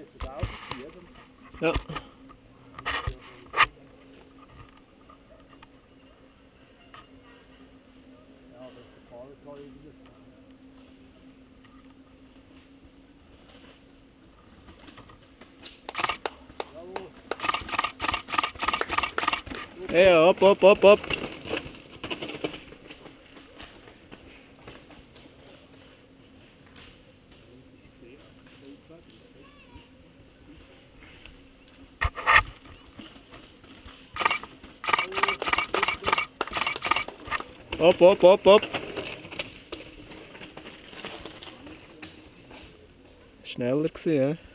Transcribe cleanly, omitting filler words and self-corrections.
Ja. Ja, hopp, hopp, hopp, hopp. Hopp, hopp, hopp, hopp. Schneller gewesen, ja?